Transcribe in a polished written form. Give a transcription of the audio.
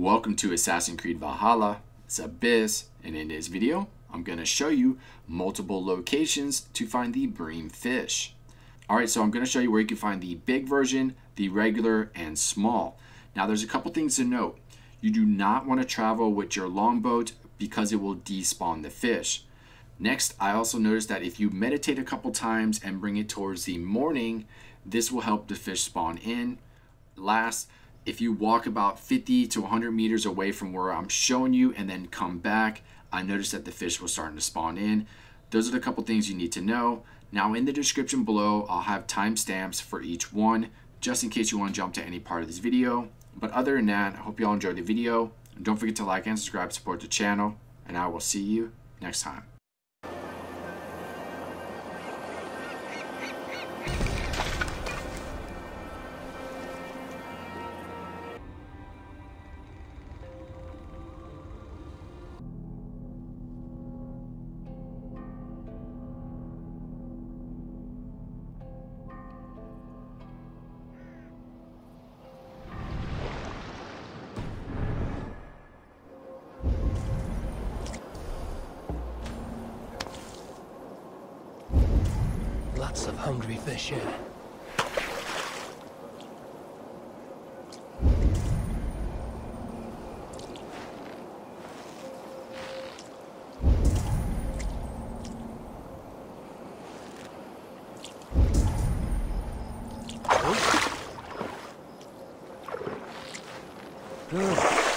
Welcome to Assassin's Creed Valhalla. It's Abyss, and in this video I'm going to show you multiple locations to find the bream fish. Alright, so I'm going to show you where you can find the big version, the regular, and small. Now there's a couple things to note. You do not want to travel with your longboat because it will despawn the fish. Next, I also noticed that if you meditate a couple times and bring it towards the morning, this will help the fish spawn in. Last, if you walk about 50 to 100 meters away from where I'm showing you and then come back, I noticed that the fish was starting to spawn in. Those are the couple things you need to know. Now in the description below, I'll have timestamps for each one, just in case you want to jump to any part of this video. But other than that, I hope you all enjoyed the video. And don't forget to like and subscribe, support the channel, and I will see you next time. Lots of hungry fish here. Good.